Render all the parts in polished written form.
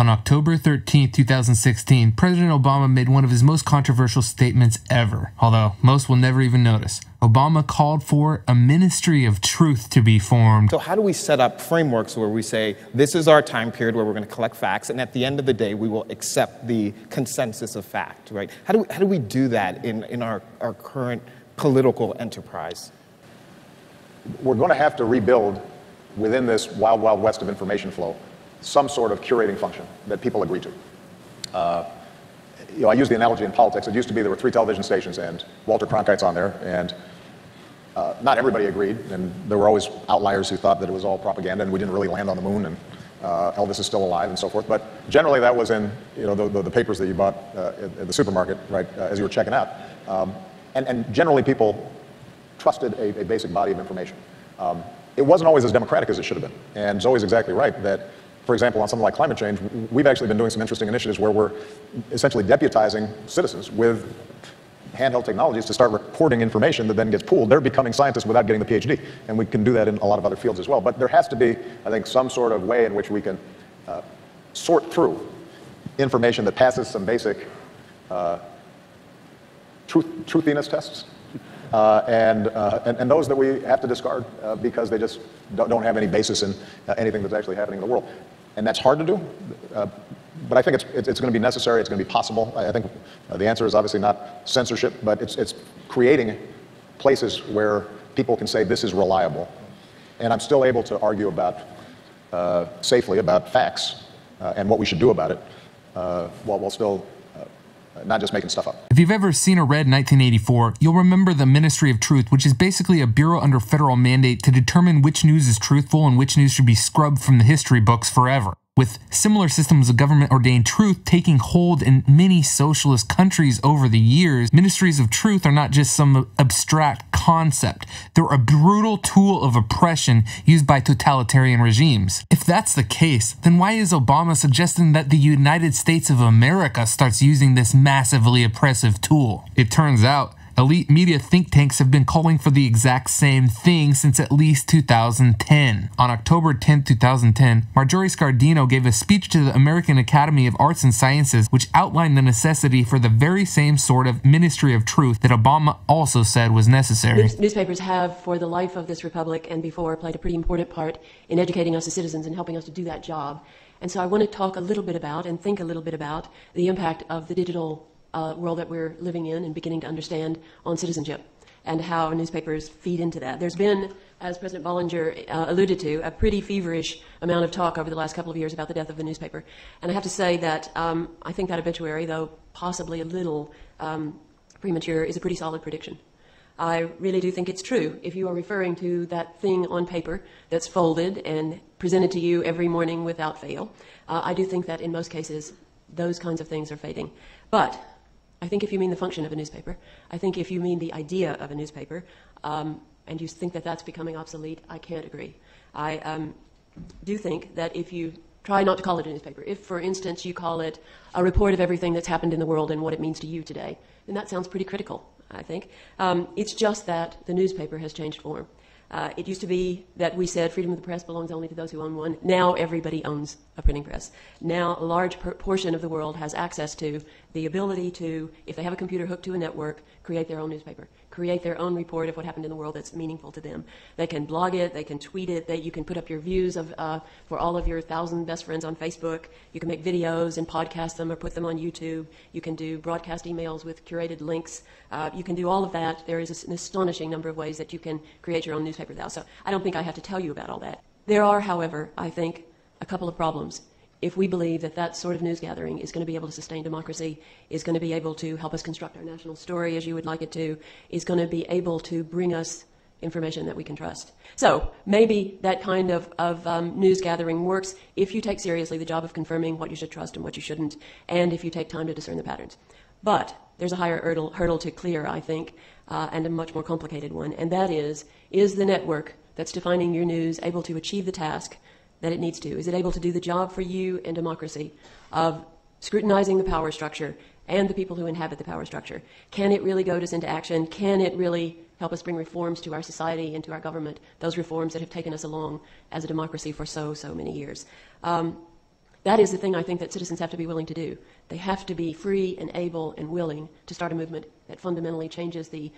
On October 13, 2016, President Obama made one of his most controversial statements ever, although most will never even notice. Obama called for a ministry of truth to be formed. So how do we set up frameworks where we say, this is our time period where we're going to collect facts, and at the end of the day, we will accept the consensus of fact, right? How do we do that in our current political enterprise? We're going to have to rebuild within this wild, wild west of information flow some sort of curating function that people agree to. You know, I use the analogy in politics. It used to be there were 3 television stations, and Walter Cronkite's on there, and not everybody agreed, and there were always outliers who thought that it was all propaganda, and we didn't really land on the moon, and Elvis is still alive, and so forth. But generally, that was in, you know, the papers that you bought at the supermarket, right, as you were checking out. And generally, people trusted a basic body of information. It wasn't always as democratic as it should have been, and Zoe's exactly right that, for example, on something like climate change, we've actually been doing some interesting initiatives where we're essentially deputizing citizens with handheld technologies to start recording information that then gets pooled. They're becoming scientists without getting the PhD, and we can do that in a lot of other fields as well. But there has to be, I think, some sort of way in which we can sort through information that passes some basic truthiness tests, and those that we have to discard because they just don't have any basis in anything that's actually happening in the world. And that's hard to do, but I think it's going to be necessary, it's going to be possible. I think the answer is obviously not censorship, but it's creating places where people can say this is reliable. And I'm still able to argue about, safely about facts and what we should do about it while still not just making stuff up. If you've ever seen or read 1984, you'll remember the Ministry of Truth, which is basically a bureau under federal mandate to determine which news is truthful and which news should be scrubbed from the history books forever. With similar systems of government-ordained truth taking hold in many socialist countries over the years, ministries of truth are not just some abstract concept. They're a brutal tool of oppression used by totalitarian regimes. If that's the case, then why is Obama suggesting that the United States of America starts using this massively oppressive tool? It turns out, elite media think tanks have been calling for the exact same thing since at least 2010. On October 10, 2010, Marjorie Scardino gave a speech to the American Academy of Arts and Sciences, which outlined the necessity for the very same sort of ministry of truth that Obama also said was necessary. Newspapers have, for the life of this republic and before, played a pretty important part in educating us as citizens and helping us to do that job. And so I want to talk a little bit about and think a little bit about the impact of the digital world that we're living in and beginning to understand on citizenship and how newspapers feed into that. There's been, as President Bollinger alluded to, a pretty feverish amount of talk over the last couple of years about the death of the newspaper. And I have to say that I think that obituary, though possibly a little premature, is a pretty solid prediction. I really do think it's true. If you are referring to that thing on paper that's folded and presented to you every morning without fail, I do think that in most cases those kinds of things are fading. But I think if you mean the function of a newspaper, I think if you mean the idea of a newspaper, and you think that that's becoming obsolete, I can't agree. I do think that if you try not to call it a newspaper, if, for instance, you call it a report of everything that's happened in the world and what it means to you today, then that sounds pretty critical, I think. It's just that the newspaper has changed form. It used to be that we said freedom of the press belongs only to those who own one. Now everybody owns a printing press. Now a large portion of the world has access to the ability to, if they have a computer hooked to a network, create their own newspaper, create their own report of what happened in the world that's meaningful to them. They can blog it, they can tweet it, you can put up your views of for all of your 1,000 best friends on Facebook. You can make videos and podcast them or put them on YouTube. You can do broadcast emails with curated links. You can do all of that. There is an astonishing number of ways that you can create your own newspaper now. So I don't think I have to tell you about all that. There are, however, I think, a couple of problems. If we believe that that sort of news gathering is going to be able to sustain democracy, is going to be able to help us construct our national story as you would like it to, is going to be able to bring us information that we can trust. So maybe that kind of news gathering works if you take seriously the job of confirming what you should trust and what you shouldn't, and if you take time to discern the patterns. But there's a higher hurdle to clear, I think, and a much more complicated one, and that is the network that's defining your news able to achieve the task that it needs to? Is it able to do the job for you and democracy of scrutinizing the power structure and the people who inhabit the power structure? Can it really goad us into action? Can it really help us bring reforms to our society and to our government, those reforms that have taken us along as a democracy for so many years? That is the thing I think that citizens have to be willing to do. They have to be free and able and willing to start a movement that fundamentally changes the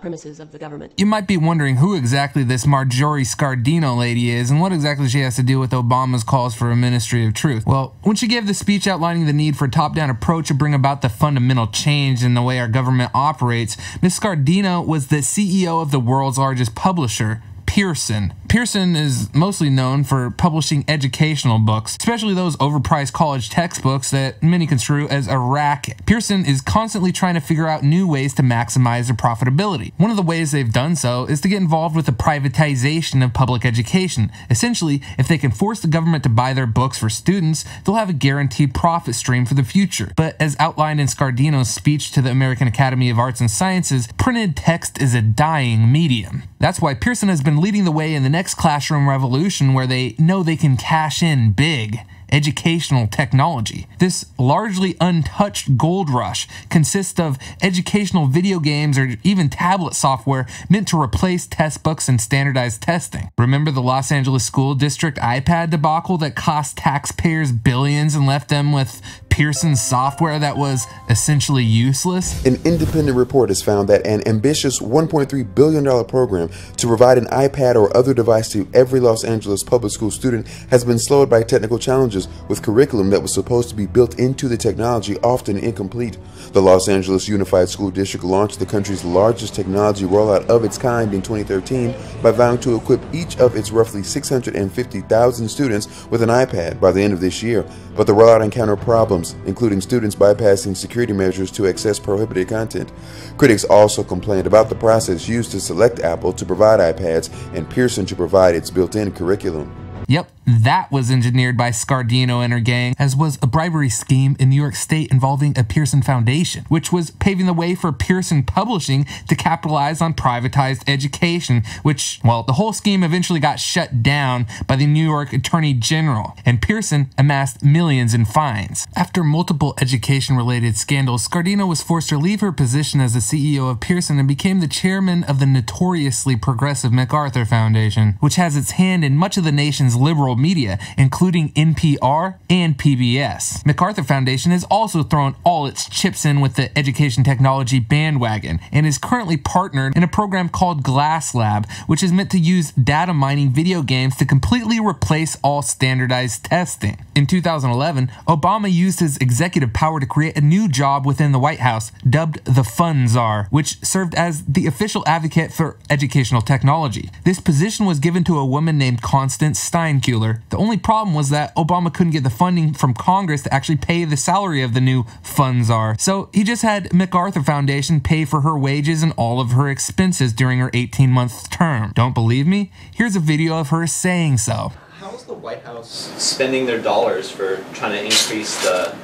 premises of the government. You might be wondering who exactly this Marjorie Scardino lady is and what exactly she has to do with Obama's calls for a ministry of truth. Well, when she gave the speech outlining the need for a top-down approach to bring about the fundamental change in the way our government operates, Ms. Scardino was the CEO of the world's largest publisher, Pearson. Pearson is mostly known for publishing educational books, especially those overpriced college textbooks that many construe as a racket. Pearson is constantly trying to figure out new ways to maximize their profitability. One of the ways they've done so is to get involved with the privatization of public education. Essentially, if they can force the government to buy their books for students, they'll have a guaranteed profit stream for the future. But as outlined in Scardino's speech to the American Academy of Arts and Sciences, printed text is a dying medium. That's why Pearson has been leading the way in the next classroom revolution, where they know they can cash in big. Educational technology. This largely untouched gold rush consists of educational video games or even tablet software meant to replace textbooks and standardized testing. Remember the Los Angeles School District iPad debacle that cost taxpayers billions and left them with Pearson software that was essentially useless? An independent report has found that an ambitious $1.3 billion program to provide an iPad or other device to every Los Angeles public school student has been slowed by technical challenges, with curriculum that was supposed to be built into the technology often incomplete. The Los Angeles Unified School District launched the country's largest technology rollout of its kind in 2013 by vowing to equip each of its roughly 650,000 students with an iPad by the end of this year. But the rollout encountered problems, including students bypassing security measures to access prohibited content. Critics also complained about the process used to select Apple to provide iPads and Pearson to provide its built-in curriculum. Yep, that was engineered by Scardino and her gang, as was a bribery scheme in New York State involving a Pearson Foundation, which was paving the way for Pearson Publishing to capitalize on privatized education, which, well, the whole scheme eventually got shut down by the New York Attorney General, and Pearson amassed millions in fines. After multiple education-related scandals, Scardino was forced to leave her position as the CEO of Pearson and became the chairman of the notoriously progressive MacArthur Foundation, which has its hand in much of the nation's liberal media, including NPR and PBS. MacArthur Foundation has also thrown all its chips in with the education technology bandwagon and is currently partnered in a program called Glass Lab, which is meant to use data mining video games to completely replace all standardized testing. In 2011, Obama used his executive power to create a new job within the White House, dubbed the Fun Czar, which served as the official advocate for educational technology. This position was given to a woman named Constance Steinkuehler. The only problem was that Obama couldn't get the funding from Congress to actually pay the salary of the new Fun Czar, so he just had MacArthur Foundation pay for her wages and all of her expenses during her 18-month term. Don't believe me? Here's a video of her saying so. How is the White House spending their dollars for trying to increase the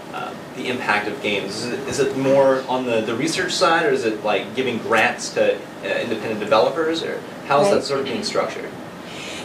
impact of games? Is it more on the research side, or is it like giving grants to independent developers, or how is that sort of being structured?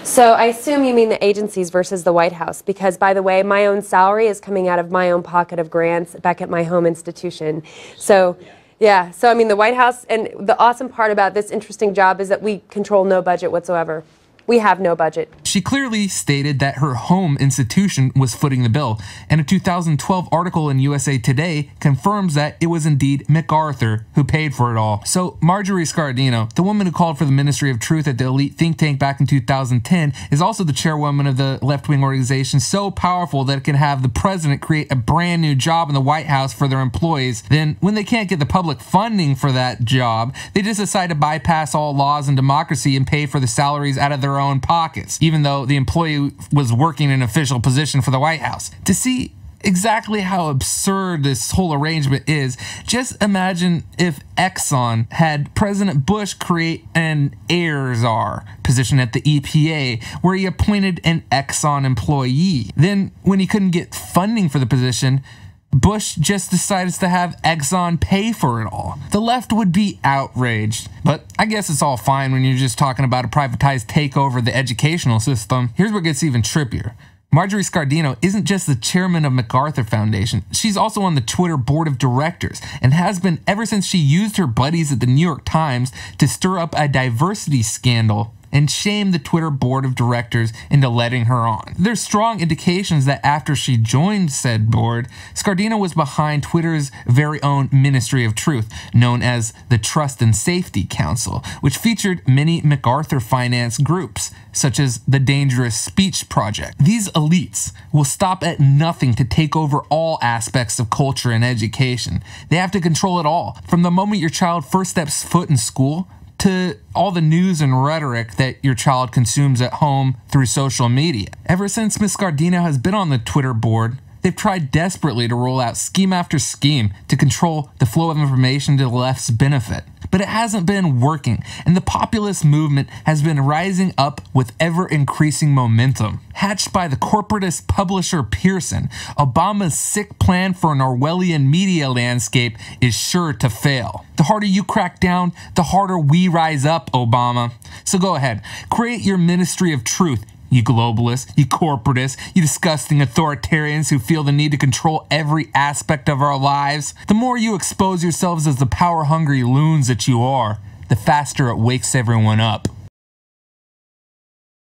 So I assume you mean the agencies versus the White House, because, by the way, my own salary is coming out of my own pocket of grants back at my home institution. So, yeah. So, I mean, the White House, and the awesome part about this interesting job is that we control no budget whatsoever. We have no budget. She clearly stated that her home institution was footing the bill, and a 2012 article in USA Today confirms that it was indeed MacArthur who paid for it all. So Marjorie Scardino, the woman who called for the Ministry of Truth at the elite think tank back in 2010, is also the chairwoman of the left-wing organization so powerful that it can have the president create a brand new job in the White House for their employees. Then, when they can't get the public funding for that job, they just decide to bypass all laws and democracy and pay for the salaries out of their own pockets, even though the employee was working in an official position for the White House. To see exactly how absurd this whole arrangement is, just imagine if Exxon had President Bush create an air czar position at the EPA, where he appointed an Exxon employee. Then, when he couldn't get funding for the position, Bush just decides to have Exxon pay for it all. The left would be outraged, but I guess it's all fine when you're just talking about a privatized takeover of the educational system. Here's where it gets even trippier. Marjorie Scardino isn't just the chairman of MacArthur Foundation, she's also on the Twitter board of directors, and has been ever since she used her buddies at the New York Times to stir up a diversity scandal and shamed the Twitter board of directors into letting her on. There's strong indications that after she joined said board, Scardino was behind Twitter's very own Ministry of Truth, known as the Trust and Safety Council, which featured many MacArthur finance groups, such as the Dangerous Speech Project. These elites will stop at nothing to take over all aspects of culture and education. They have to control it all, from the moment your child first steps foot in school to all the news and rhetoric that your child consumes at home through social media. Ever since Ms. Scardino has been on the Twitter board, they've tried desperately to roll out scheme after scheme to control the flow of information to the left's benefit. But it hasn't been working, and the populist movement has been rising up with ever-increasing momentum. Hatched by the corporatist publisher Pearson, Obama's sick plan for an Orwellian media landscape is sure to fail. The harder you crack down, the harder we rise up, Obama. So go ahead, create your Ministry of Truth, you globalists, you corporatists, you disgusting authoritarians who feel the need to control every aspect of our lives. The more you expose yourselves as the power-hungry loons that you are, the faster it wakes everyone up.